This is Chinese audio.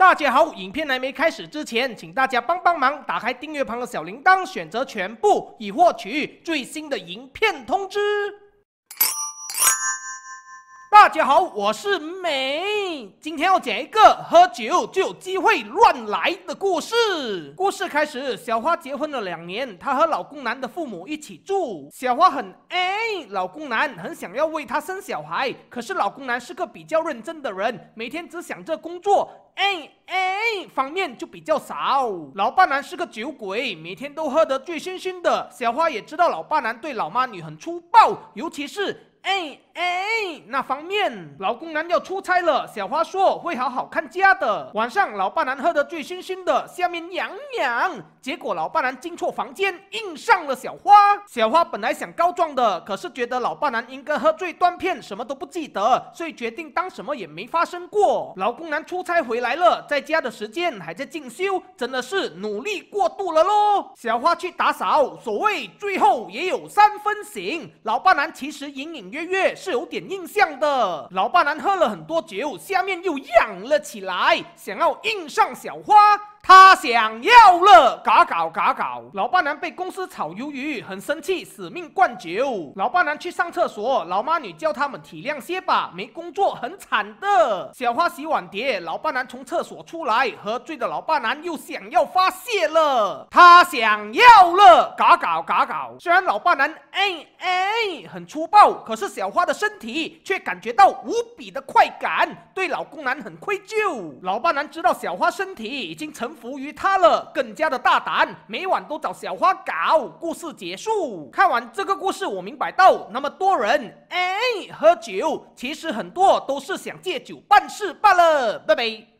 大家好，影片还没开始之前，请大家帮帮忙，打开订阅旁的小铃铛，选择全部，以获取最新的影片通知。大家好，我是美，今天要讲一个喝酒就有机会乱来的故事。故事开始，小花结婚了2年，她和老公男的父母一起住。小花很爱老公男，很想要为他生小孩，可是老公男是个比较认真的人，每天只想着工作。方面就比较少。老爸男是个酒鬼，每天都喝得醉醺醺的。小花也知道老爸男对老妈女很粗暴，尤其是那方面。老公男要出差了，小花说会好好看家的。晚上老爸男喝得醉醺醺的，下面痒痒，结果老爸男进错房间，硬上了小花。小花本来想告状的，可是觉得老爸男应该喝醉断片，什么都不记得，所以决定当什么也没发生过。老公男出差回来了，在家的时间还在进修，真的是努力过度了咯。小花去打扫，所谓最后也有3分醒。老爸男其实隐隐约约是有点印象的，老爸男喝了很多酒，下面又痒了起来，想要硬上小花。他想要了，搞。老爸男被公司炒鱿鱼，很生气，死命灌酒。老爸男去上厕所，老妈女叫他们体谅些吧，没工作很惨的。小花洗碗碟，老爸男从厕所出来，喝醉的老爸男又想要发泄了，他想要了，搞。虽然老爸男很粗暴，可是小花的身体却感觉到无比的快感，对老公男很愧疚。老爸男知道小花身体已经臣服于他了，更加的大胆，每晚都找小花搞。故事结束。看完这个故事，我明白到那么多人喝酒，其实很多都是想借酒办事罢了。拜拜。